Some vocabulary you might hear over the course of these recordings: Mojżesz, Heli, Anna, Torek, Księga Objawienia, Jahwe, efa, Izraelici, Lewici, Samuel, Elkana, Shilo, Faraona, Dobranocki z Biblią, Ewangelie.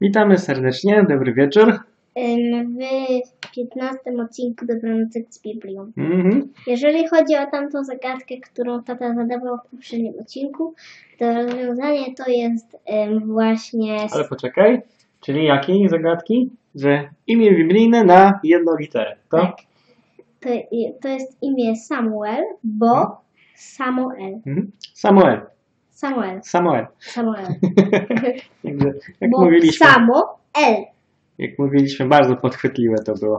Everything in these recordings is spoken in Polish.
Witamy serdecznie, dobry wieczór. W 15 odcinku Dobranocki z Biblią. Jeżeli chodzi o tamtą zagadkę, którą tata zadawał w poprzednim odcinku, to rozwiązanie to jest właśnie... Ale poczekaj, czyli jakiej zagadki? Że imię biblijne na jedną literę, to? Tak. To jest imię Samuel, bo Samuel. Samuel. Samuel. Samuel. Samuel. jak bo mówiliśmy. Samuel. Jak mówiliśmy, bardzo podchwytliwe to było.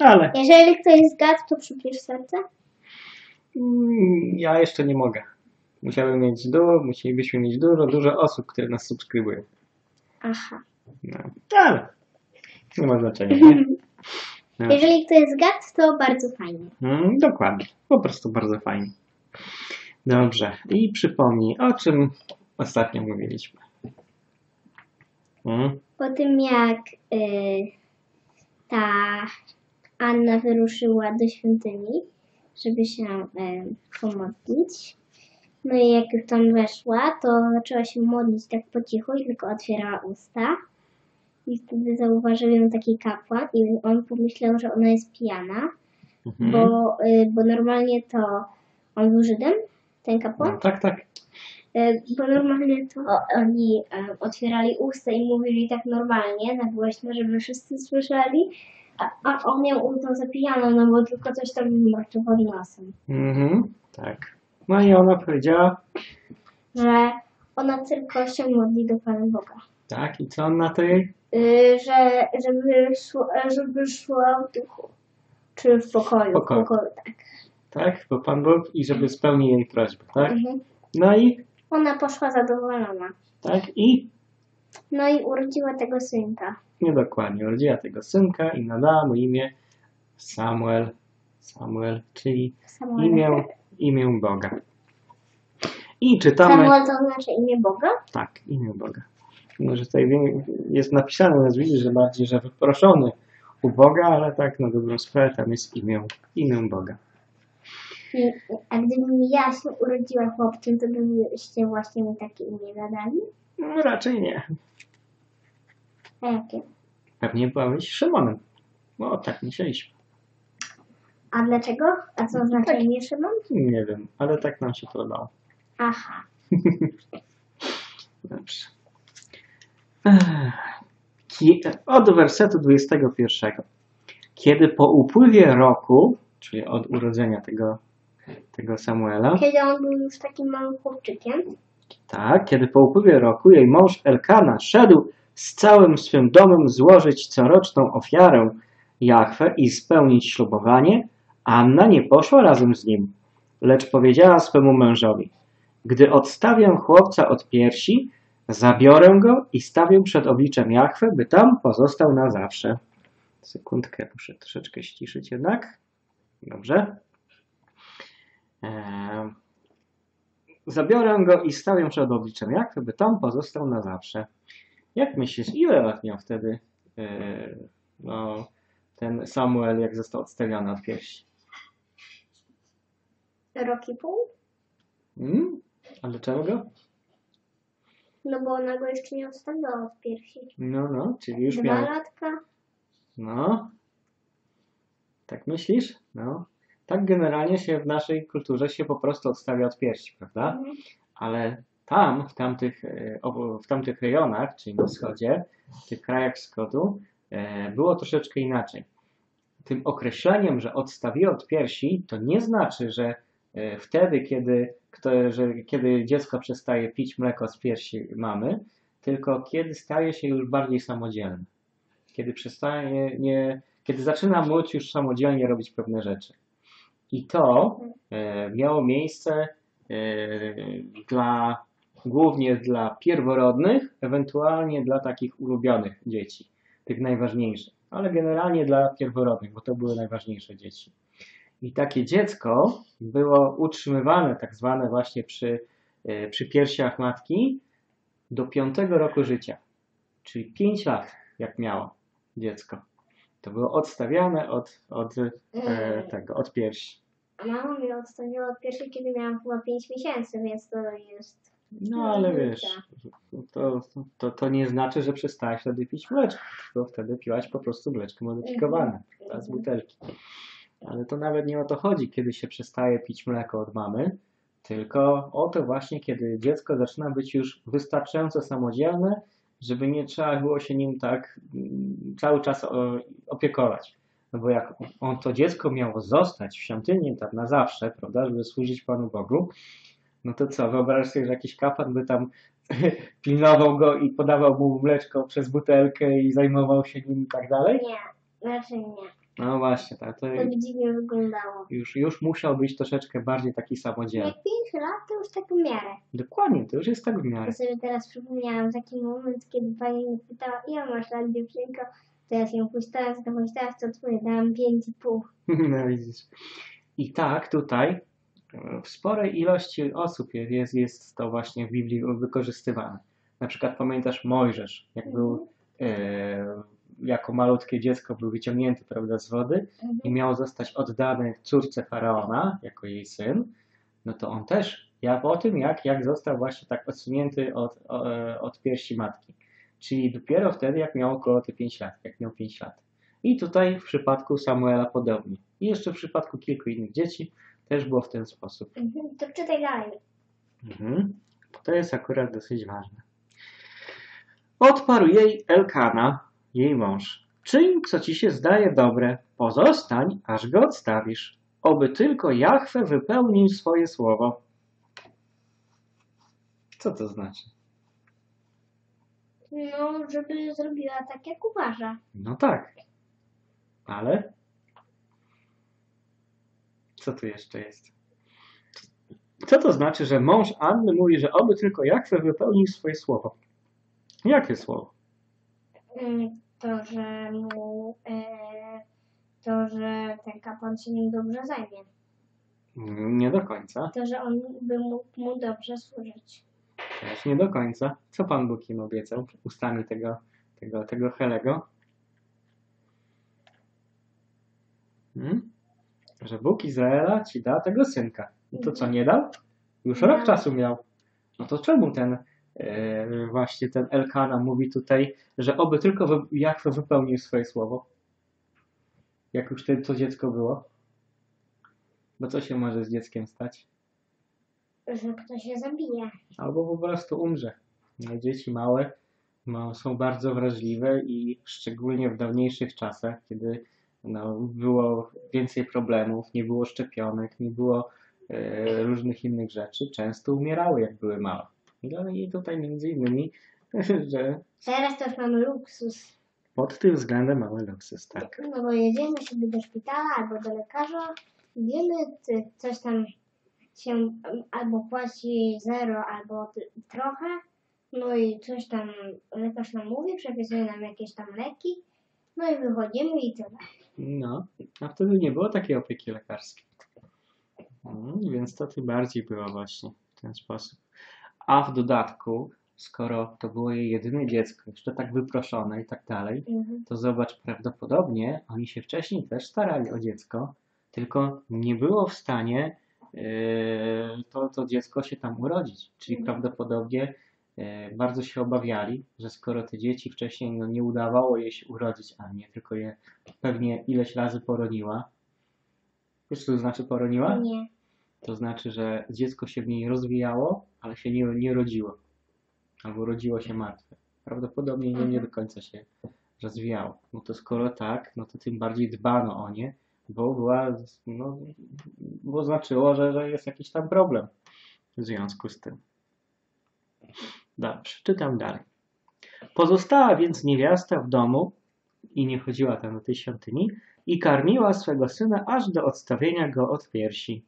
Ale. Jeżeli ktoś zgadł, to przybliż serce? Ja jeszcze nie mogę. Musielibyśmy mieć dużo osób, które nas subskrybują. Aha. No, ale nie ma znaczenia, nie? No. Jeżeli ktoś zgadł, to bardzo fajnie. Dokładnie. Po prostu bardzo fajnie. Dobrze. I przypomnij, o czym ostatnio mówiliśmy. Po tym, jak ta Anna wyruszyła do świątyni, żeby się pomodlić. No i jak już tam weszła, to zaczęła się modlić tak po cichu i tylko otwierała usta. I wtedy zauważył ją taki kapłan i on pomyślał, że ona jest pijana, bo normalnie to on był Żydem, ten kapłan. No, tak. Bo normalnie to oni otwierali usta i mówili tak normalnie, na głośno, żeby wszyscy słyszeli, a on ją uznał za pijaną, no bo tylko coś tam marczowali nosem. Tak. No i ona powiedziała, że ona tylko się modli do Pana Boga. Tak, i co on na tej? Żeby szła w duchu. Czy w pokoju. W pokoju tak. Tak, bo Pan Bóg i żeby spełnił jej prośbę, tak? No i? Ona poszła zadowolona. Tak, i? No i urodziła tego synka. Nie dokładnie, urodziła tego synka i nadała mu imię Samuel. Samuel, czyli imię Boga. I czytamy... Samuel to znaczy imię Boga? Tak, imię Boga. Może tutaj jest napisane, nazwijmy, że bardziej, że wyproszony u Boga, ale tak na dobrą sprawę tam jest imię Boga. A gdybym ja się urodziła chłopcem, to byście właśnie mi takie imię nadali? No raczej nie. A jakie? Pewnie byłeś Szymonem, bo tak myśleliśmy. A dlaczego? A co znaczy imię Szymon? Nie wiem, ale tak nam się podobało. Aha. Dobrze. Od wersetu 21. Kiedy po upływie roku, czyli od urodzenia tego Samuela. Kiedy on był już takim małym chłopczykiem. Tak, kiedy po upływie roku jej mąż Elkana szedł z całym swym domem złożyć coroczną ofiarę Jahwe i spełnić ślubowanie, Anna nie poszła razem z nim, lecz powiedziała swemu mężowi: gdy odstawię chłopca od piersi, zabiorę go i stawię przed obliczem Jahwe, by tam pozostał na zawsze. Sekundkę, muszę troszeczkę ściszyć jednak. Dobrze. Zabiorę go i stawię przed obliczem Jahwe, by tam pozostał na zawsze. Jak myślisz, ile lat miał wtedy ten Samuel, jak został odstawiony od piersi? Rok i pół. Ale czemu go? No bo ona go jeszcze nie odstawiała od piersi. No, czyli już miała... 2 latka. No. Tak myślisz? No. Tak generalnie się w naszej kulturze się po prostu odstawia od piersi, prawda? Ale tam, w tamtych rejonach, czyli na wschodzie, w tych krajach wschodu, było troszeczkę inaczej. Tym określeniem, że odstawiła od piersi, to nie znaczy, że wtedy, kiedy dziecko przestaje pić mleko z piersi mamy, tylko kiedy staje się już bardziej samodzielny. Kiedy zaczyna móc już samodzielnie robić pewne rzeczy. I to miało miejsce głównie dla pierworodnych, ewentualnie dla takich ulubionych dzieci, tych najważniejszych, ale generalnie dla pierworodnych, bo to były najważniejsze dzieci. I takie dziecko było utrzymywane, tak zwane właśnie przy piersiach matki, do 5 roku życia. Czyli 5 lat, jak miało dziecko. To było odstawiane od piersi. A mama mnie odstawiła od piersi, kiedy miałam chyba 5 miesięcy, więc to jest No ale wiesz, to nie znaczy, że przestałaś wtedy pić mleczko, bo wtedy piłaś po prostu mleczko modyfikowane z butelki. Ale to nawet nie o to chodzi, kiedy się przestaje pić mleko od mamy, tylko o to właśnie, kiedy dziecko zaczyna być już wystarczająco samodzielne, żeby nie trzeba było się nim tak cały czas opiekować. No bo jak on, to dziecko miało zostać w świątyni tak na zawsze, prawda, żeby służyć Panu Bogu, no to co, wyobraź sobie, że jakiś kapłan by tam pilnował go i podawał mu mleczko przez butelkę i zajmował się nim i tak dalej? Nie, raczej nie. No właśnie, tak. To by dziwnie wyglądało. Już musiał być troszeczkę bardziej taki samodzielny. Jak 5 lat, to już tak w miarę. Dokładnie, to już jest tak w miarę. Ja sobie teraz przypomniałam taki moment, kiedy pani mnie pytała, ile masz lat, dziewczynko? To ja się puszczałam, to odpowiadałam 5,5. No widzisz. I tak tutaj w sporej ilości osób jest to właśnie w Biblii wykorzystywane. Na przykład pamiętasz Mojżesz, jak był jako malutkie dziecko był wyciągnięty, prawda, z wody i miał zostać oddany córce Faraona, jako jej syn, no to on też, o tym jak został właśnie tak odsunięty od piersi matki. Czyli dopiero wtedy, jak miał około te 5 lat, jak miał 5 lat. I tutaj w przypadku Samuela podobnie. I jeszcze w przypadku kilku innych dzieci też było w ten sposób. To czytaj dalej. To jest akurat dosyć ważne. Odparł jej Elkana, jej mąż. Czyń, co ci się zdaje dobre. Pozostań, aż go odstawisz. Oby tylko Jahwe wypełnił swoje słowo. Co to znaczy? No, żeby zrobiła tak, jak uważa. No tak. Ale? Co tu jeszcze jest? Co to znaczy, że mąż Anny mówi, że oby tylko Jahwe wypełnił swoje słowo? Jakie słowo? To, że mu... to, że ten kapłan się nim dobrze zajmie. Nie do końca. To, że on by mógł mu dobrze służyć. Też nie do końca. Co Pan Bóg im obiecał ustami tego Helego? Że Bóg Izraela ci da tego synka. I to co, nie dał? Już rok czasu miał. No to czemu ten Elkana mówi tutaj, że oby tylko Jahwe wypełnił swoje słowo? Jak już wtedy to dziecko było? Bo co się może z dzieckiem stać? Że ktoś się zabije. Albo po prostu umrze. Dzieci małe są bardzo wrażliwe i szczególnie w dawniejszych czasach, kiedy było więcej problemów, nie było szczepionek, nie było różnych innych rzeczy, często umierały, jak były małe. I tutaj między innymi, że... Teraz też mamy luksus. Pod tym względem mamy luksus, tak. No bo jedziemy sobie do szpitala albo do lekarza, wiemy coś tam... się albo płaci zero, albo trochę, no i coś tam lekarz nam mówi, przepisuje nam jakieś tam leki, no i wychodzimy i tyle. No, a wtedy nie było takiej opieki lekarskiej. Więc to tym bardziej było właśnie w ten sposób. A w dodatku, skoro to było jej jedyne dziecko, jeszcze tak wyproszone i tak dalej, to zobacz, prawdopodobnie oni się wcześniej też starali o dziecko, tylko nie było w stanie to dziecko się tam urodzić. Czyli prawdopodobnie bardzo się obawiali, że skoro te dzieci wcześniej nie udawało jej się urodzić, a nie, tylko je pewnie ileś razy poroniła. Wiesz, co to znaczy poroniła? Nie. To znaczy, że dziecko się w niej rozwijało, ale się nie rodziło. Albo rodziło się martwe. Prawdopodobnie nie do końca się rozwijało. No to skoro tak, no to tym bardziej dbano o nie, bo znaczyło, że jest jakiś tam problem w związku z tym. Dobrze, czytam dalej. Pozostała więc niewiasta w domu i nie chodziła tam do tej świątyni i karmiła swego syna aż do odstawienia go od piersi.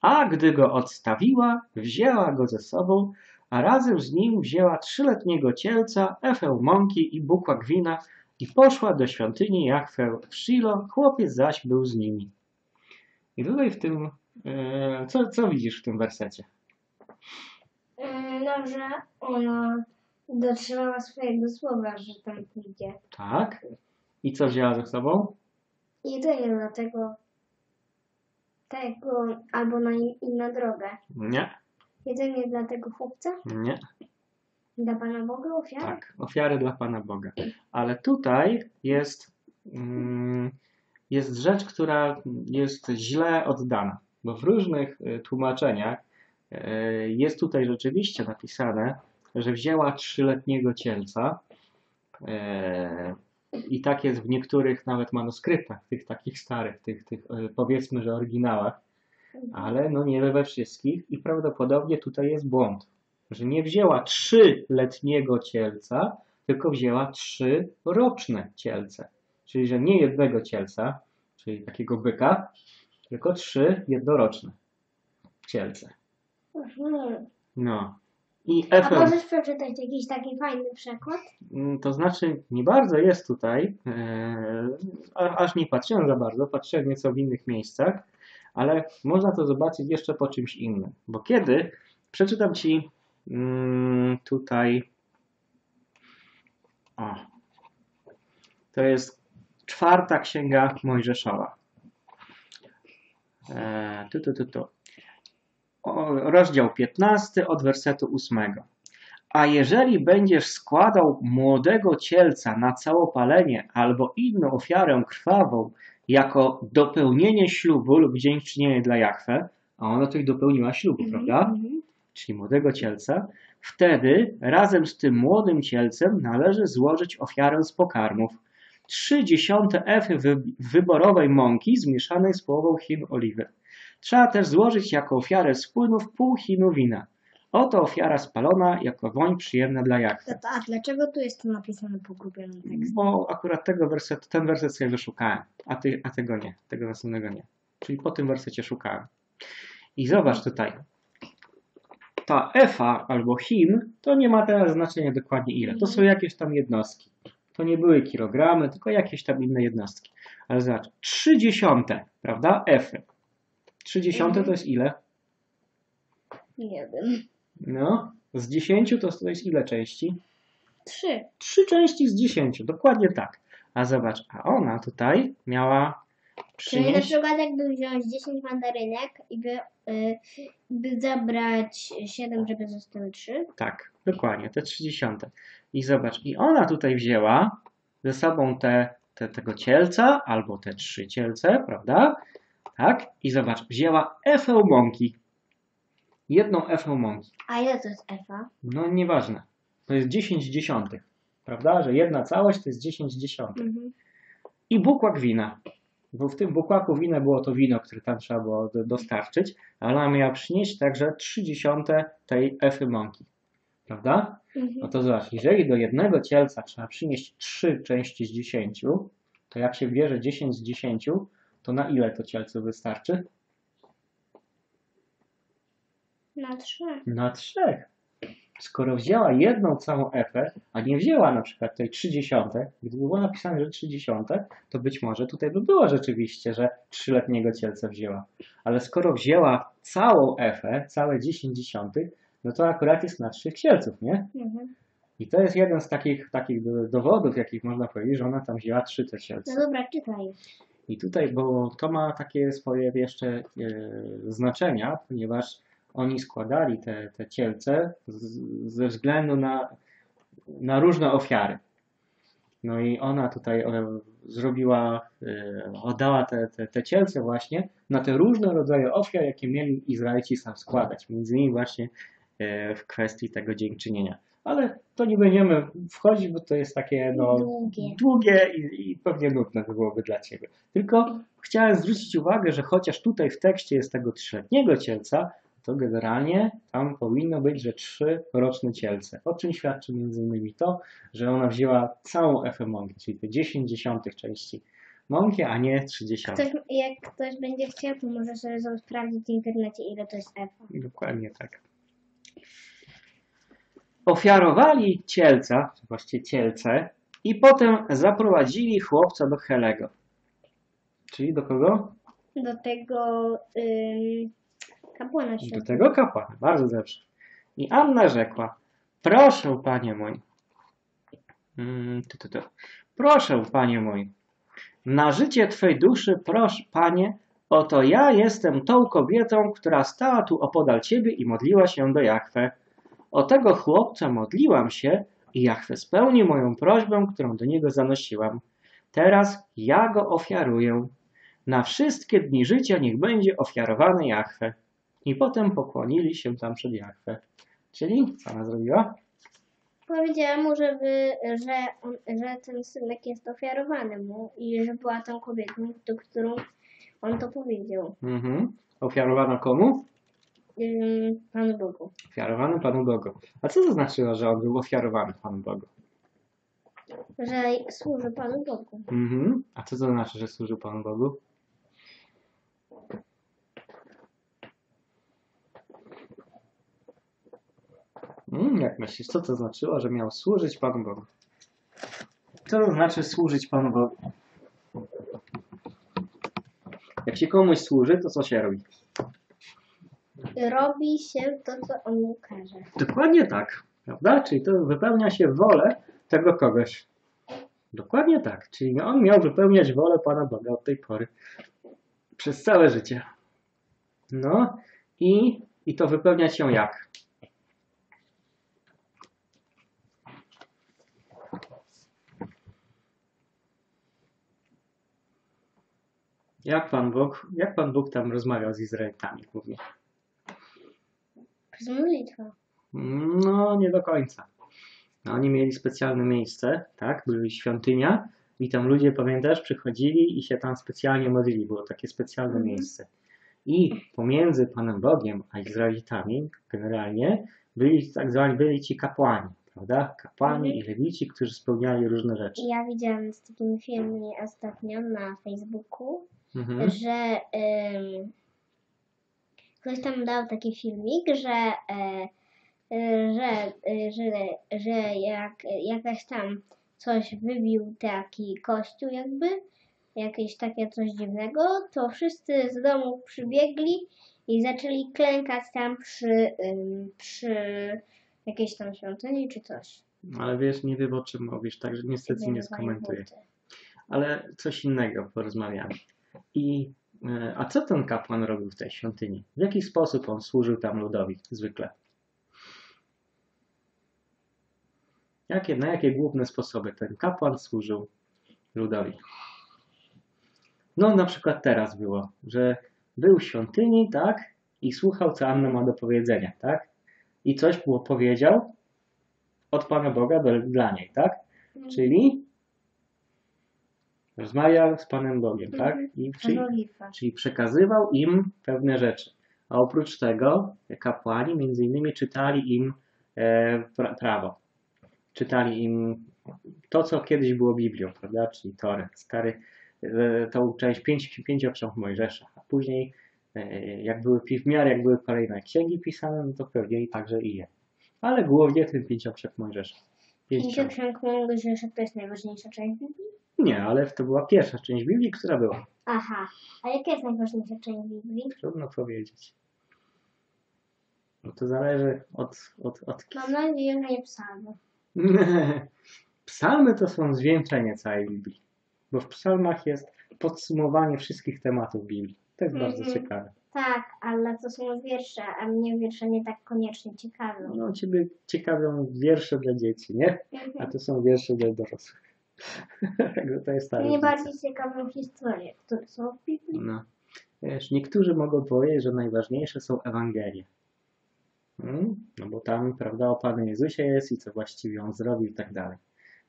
A gdy go odstawiła, wzięła go ze sobą, a razem z nim wzięła 3-letniego cielca, efę mąki i bukła gwina, i poszła do świątyni Jahwe w Shilo, chłopiec zaś był z nimi. I tutaj w tym... co widzisz w tym wersecie? No, że ona dotrzymała swojego słowa, że tam pójdzie. Tak? I co wzięła ze sobą? Jedzenie na tego... albo na inną drogę. Nie. jedzenie dla tego chłopca? Nie. Dla Pana Boga ofiary? Tak, ofiary dla Pana Boga. Ale tutaj jest, jest rzecz, która jest źle oddana. Bo w różnych tłumaczeniach jest tutaj rzeczywiście napisane, że wzięła 3-letniego cielca i tak jest w niektórych nawet manuskryptach, tych takich starych, tych powiedzmy, że oryginałach, ale no nie we wszystkich i prawdopodobnie tutaj jest błąd, że nie wzięła 3-letniego cielca, tylko wzięła 3-roczne cielce, czyli że nie jednego cielca, czyli takiego byka, tylko 3 jednoroczne cielce. No. A możesz przeczytać jakiś taki fajny przekład? To znaczy, nie bardzo jest tutaj, aż nie patrzyłem za bardzo, patrzyłem nieco w innych miejscach, ale można to zobaczyć jeszcze po czymś innym. Bo kiedy przeczytam Ci tutaj, o, to jest 4. Księga Mojżeszowa. Rozdział 15 od wersetu 8. A jeżeli będziesz składał młodego cielca na całopalenie albo inną ofiarę krwawą jako dopełnienie ślubu lub dziękczynienie dla Jahwe, a ona tutaj dopełniła ślubu, prawda? Czyli młodego cielca, wtedy razem z tym młodym cielcem należy złożyć ofiarę z pokarmów. 3/10 efy wyborowej mąki zmieszanej z połową hin oliwy. Trzeba też złożyć jako ofiarę z płynów pół hinu wina. Oto ofiara spalona jako woń przyjemna dla Jahwe. A dlaczego tu jest to napisane po grubym tekście? Bo akurat ten werset sobie wyszukałem, a tego nie, tego następnego nie. Czyli po tym wersecie szukałem. I zobacz tutaj. Ta efa albo hin to nie ma teraz znaczenia dokładnie ile. To są jakieś tam jednostki. To nie były kilogramy, tylko jakieś tam inne jednostki. Ale zobacz, 3/10, prawda, efy. 3/10 to jest ile? 1. No, z 10 to jest ile części? 3. 3 części z 10, dokładnie tak. A zobacz, a ona tutaj miała przynieść... Czyli na przykład jakby wziąć 10 mandarynek i by zabrać 7, żeby zostały 3? Tak, dokładnie, te 3/10. I zobacz, i ona tutaj wzięła ze sobą tego cielca, albo te 3 cielce, prawda? Tak? I zobacz, wzięła efę mąki. 1 efę mąki. A ile to jest efa? No nieważne. To jest 10/10. Prawda? Że jedna całość to jest 10/10. I bukłak wina. Bo w tym bukłaku wina było to wino, które tam trzeba było dostarczyć. Ale ona miała przynieść także 3/10 tej efy mąki. Prawda? No to zobacz, jeżeli do jednego cielca trzeba przynieść 3 części z 10, to jak się bierze 10/10, to na ile to cielce wystarczy? Na 3. Na 3. Skoro wzięła 1 całą efę, a nie wzięła na przykład tej 3/10, gdyby było napisane, że 3/10, to być może tutaj by było rzeczywiście, że 3-letniego cielca wzięła. Ale skoro wzięła całą efę, całe 10/10, no to akurat jest na 3 cielców, nie? I to jest jeden z takich dowodów, jakich można powiedzieć, że ona tam wzięła 3 cielce. No dobra, czytaj. I tutaj, bo to ma takie swoje jeszcze znaczenia, ponieważ oni składali te cielce ze względu na różne ofiary. No i ona tutaj zrobiła, oddała te cielce właśnie na te różne rodzaje ofiar, jakie mieli Izraelici sam składać. Między innymi właśnie w kwestii tego dziękczynienia. Ale to nie będziemy wchodzić, bo to jest takie długie i pewnie nudne to byłoby dla Ciebie. Tylko chciałem zwrócić uwagę, że chociaż tutaj w tekście jest tego 3-letniego cielca, to generalnie tam powinno być, że 3-roczne cielce. O czym świadczy między innymi to, że ona wzięła całą efę mąki, czyli te 10/10 części mąki, a nie 3/10. Jak ktoś będzie chciał, to może sobie sprawdzić w internecie, ile to jest efa. Dokładnie tak. Ofiarowali cielca, właściwie cielce, i potem zaprowadzili chłopca do Helego. Czyli do kogo? Do tego kapłana. Świętego. Do tego kapłana, bardzo dobrze. I Anna rzekła: proszę, panie mój, proszę, panie mój, na życie Twej duszy, proszę, panie, Oto ja jestem tą kobietą, która stała tu opodal ciebie i modliła się do Jahwe. O tego chłopca modliłam się i Jahwe spełni moją prośbę, którą do niego zanosiłam. Teraz ja go ofiaruję. Na wszystkie dni życia niech będzie ofiarowany Jahwe. I potem pokłonili się tam przed Jahwe. Czyli co ona zrobiła? Powiedziała mu, że ten synek jest ofiarowany mu i że była tą kobietą, do którą on to powiedział. Ofiarowano komu? Panu Bogu. Ofiarowano Panu Bogu. A co to znaczyło, że on był ofiarowany Panu Bogu? Że służy Panu Bogu. A co to znaczy, że służył Panu Bogu? Jak myślisz, co to znaczyło, że miał służyć Panu Bogu? Co to znaczy służyć Panu Bogu? Jak się komuś służy, to co się robi? Robi się to, co on mu każe. Dokładnie tak, prawda? Czyli to wypełnia się wolę tego kogoś. Dokładnie tak, czyli on miał wypełniać wolę Pana Boga od tej pory. Przez całe życie. No i to wypełniać się jak? Jak Pan Bóg tam rozmawiał z Izraelitami głównie? Przez modlitwę. No, nie do końca. No, oni mieli specjalne miejsce, tak? Były świątynia i tam ludzie, pamiętasz, przychodzili i się tam specjalnie modlili. Było takie specjalne miejsce. I pomiędzy Panem Bogiem a Izraelitami generalnie byli tak zwani ci kapłani, prawda? Kapłani i lewici, którzy spełniali różne rzeczy. Ja widziałam z takim filmie ostatnio na Facebooku, że ktoś tam dał taki filmik, że jak jakaś tam coś wybił taki kościół jakby, jakieś takie coś dziwnego, to wszyscy z domu przybiegli i zaczęli klękać tam przy jakiejś tam świątyni czy coś. Ale wiesz, nie wiem o czym mówisz, także niestety nie skomentuję. Ale coś innego porozmawiamy. A co ten kapłan robił w tej świątyni? W jaki sposób on służył tam ludowi zwykle? Na jakie główne sposoby ten kapłan służył ludowi? No na przykład teraz było, że był w świątyni, tak? I słuchał, co Anna ma do powiedzenia, tak? I coś było powiedział od Pana Boga dla niej, tak? Czyli rozmawiał z Panem Bogiem, tak? Czyli przekazywał im pewne rzeczy. A oprócz tego kapłani między innymi czytali im prawo. Czytali im to, co kiedyś było Biblią, prawda? Czyli Torek, tą część pięciu ksiąg Mojżesza. A później, jak były kolejne księgi pisane, no to pewnie i także je. Ale głównie ten pięcioksiąg Mojżesza. Pięcioksiąg Mojżesza to jest najważniejsza część Biblii? Nie, ale to była pierwsza część Biblii, która była. Aha, a jaka jest najważniejsza część Biblii? Trudno powiedzieć. No to zależy od... Mam nadzieję, że nie psalmy. Psalmy to są zwieńczenie całej Biblii. Bo w psalmach jest podsumowanie wszystkich tematów Biblii. To jest bardzo ciekawe. Tak, ale to są wiersze, a mnie wiersze nie tak koniecznie ciekawią. No ciebie ciekawią wiersze dla dzieci, nie? A to są wiersze dla dorosłych. Także to jest mnie bardziej ciekawą historię, które są w Biblii. No. Wiesz, niektórzy mogą powiedzieć, że najważniejsze są Ewangelie. No bo tam, prawda, o Panu Jezusie jest i co właściwie On zrobił i tak dalej.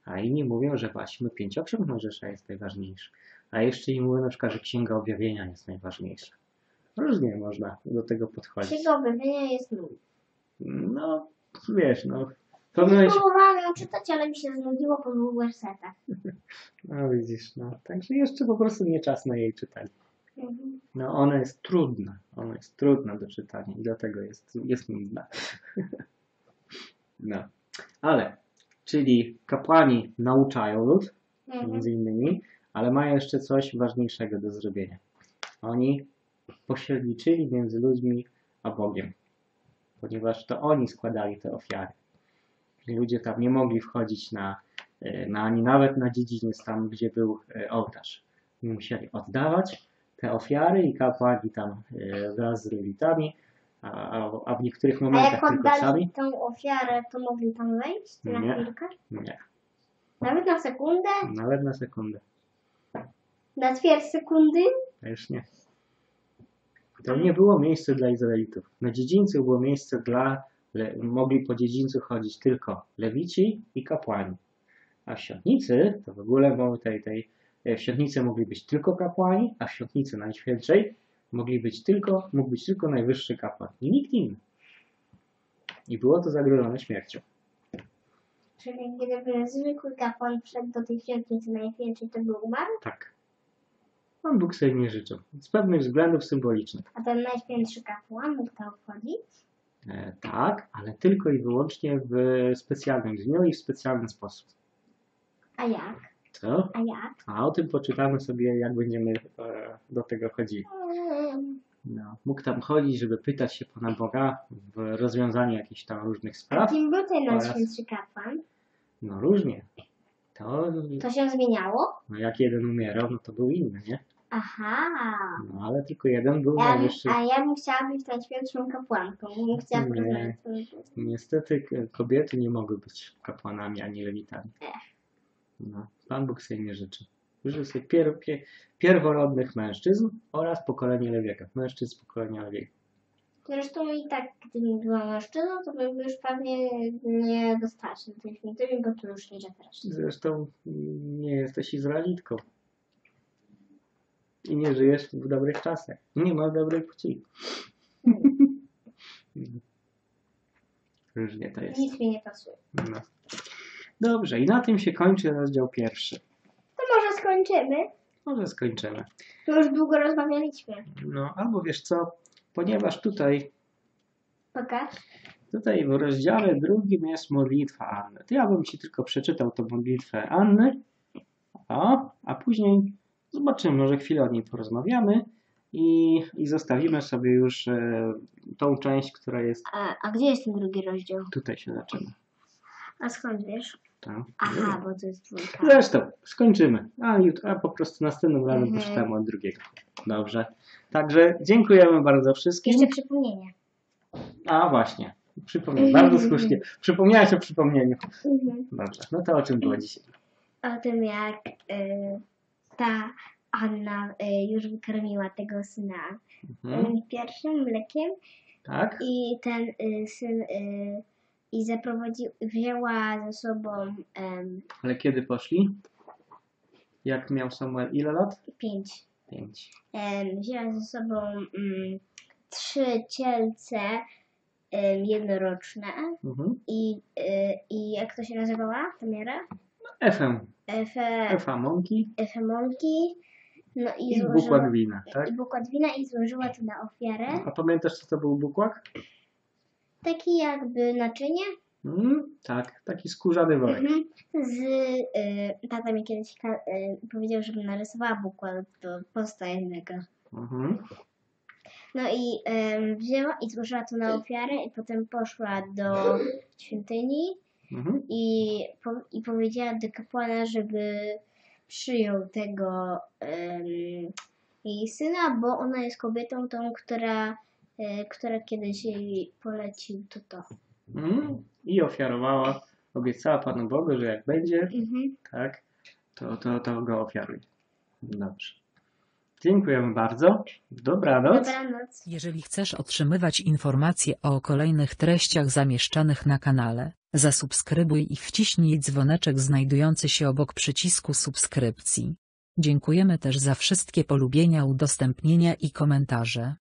A inni mówią, że właśnie pięcioksiąg Mojżesza jest najważniejszy. A jeszcze inni mówią na przykład, że Księga Objawienia jest najważniejsza. Różnie można do tego podchodzić. Księga Objawienia jest nudna. No, wiesz, no... Próbowałam ją czytać, ale mi się znudziło po 2 wersetach. No widzisz, no. Także jeszcze po prostu nie czas na jej czytanie. No ona jest trudna do czytania i dlatego jest nudna. No, ale, czyli kapłani nauczają lud, między innymi, ale mają jeszcze coś ważniejszego do zrobienia. Oni pośredniczyli między ludźmi a Bogiem, ponieważ to oni składali te ofiary. Ludzie tam nie mogli wchodzić ani nawet na dziedziniec tam, gdzie był ołtarz. Musieli oddawać, te ofiary i kapłani tam wraz z Lewitami, a w niektórych momentach tylko sami. Jak oddali tą ofiarę, to mogli tam wejść na chwilkę? Nie. Nawet na sekundę? Nawet na sekundę. Na 2 sekundy? A już nie. To nie było miejsce dla Izraelitów. Na dziedzińcu było miejsce dla... Mogli po dziedzińcu chodzić tylko lewici i kapłani. A w świątnicy, to w ogóle w świątnicy mogli być tylko kapłani, a w świątnicy najświętszej mógł być tylko najwyższy kapłan i nikt inny. I było to zagrożone śmiercią. Czyli gdyby zwykły kapłan wszedł do tej świątnicy najświętszej, to był umarł? Tak. Pan Bóg sobie nie życzył. Z pewnych względów symbolicznych. A ten najświętszy kapłan mógł tam wchodzić? Tak, ale tylko i wyłącznie w specjalnym dniu i w specjalny sposób. A jak? Co? A jak? A o tym poczytamy sobie, jak będziemy do tego chodzili. No, mógł tam chodzić, żeby pytać się Pana Boga w rozwiązanie jakichś tam różnych spraw. A kim był ten najświętszy kapłan? No różnie. To się zmieniało? No jak jeden umierał, no to był inny, nie? Aha. No ale tylko jeden był najwyższy. A ja bym chciała być najświętszą kapłanką. Nie. Niestety kobiety nie mogły być kapłanami ani lewitami. No, Pan Bóg sobie nie życzy. Życzył sobie pierworodnych mężczyzn oraz pokolenie lewiaka. Mężczyzn pokolenia lewiaka. Zresztą i tak, gdybym była mężczyzną, to bym już pewnie nie dostała się do tej świątyni, bo tu już nie zapraszasz. Zresztą nie jesteś Izraelitką. I nie żyjesz w dobrych czasach. Nie ma dobrej płci. Różnie to jest. Nic mi nie pasuje. No. Dobrze, i na tym się kończy rozdział 1. To może skończymy? Może skończymy. To już długo rozmawialiśmy. No, albo wiesz co, ponieważ tutaj... Pokaż. Tutaj w rozdziale 2 jest modlitwa Anny. To ja bym ci tylko przeczytał tą modlitwę Anny. O, a później... Zobaczymy, może chwilę o niej porozmawiamy i zostawimy sobie już tą część, która jest... A gdzie jest ten drugi rozdział? Tutaj się zaczyna. A skąd wiesz? Tam. Aha, bo to jest 2. Zresztą, skończymy. A po prostu następnym razem poczytamy od 2. Dobrze. Także dziękujemy bardzo wszystkim. Jeszcze przypomnienie. A właśnie, przypomnienie. Bardzo słusznie. Przypomniałeś o przypomnieniu. Dobrze, no to o czym było dzisiaj? O tym, jak... Ta Anna już wykarmiła tego syna pierwszym mlekiem. Tak. I ten syn i wzięła ze sobą... Ale kiedy poszli? Jak miał Samuel ile lat? 5. Wzięła ze sobą 3 cielce jednoroczne. I jak to się nazywała ta miara? Efa mąki. No i bukłak wina, tak? I bukłak wina i złożyła to na ofiarę. A pamiętasz, co to był bukłak? Taki jakby naczynie? Tak, taki skórzany worek. Tata mi kiedyś powiedział, żebym narysowała bukłak do posta jednego. No i wzięła i złożyła to na ofiarę i potem poszła do świątyni. I powiedziała do kapłana, żeby przyjął tego jej syna, bo ona jest kobietą tą, która kiedyś jej polecił to. I ofiarowała, obiecała Panu Bogu, że jak będzie, tak, to go ofiaruje. Dobrze. Dziękujemy bardzo. Dobranoc. Dobranoc. Jeżeli chcesz otrzymywać informacje o kolejnych treściach zamieszczanych na kanale, zasubskrybuj i wciśnij dzwoneczek znajdujący się obok przycisku subskrypcji. Dziękujemy też za wszystkie polubienia, udostępnienia i komentarze.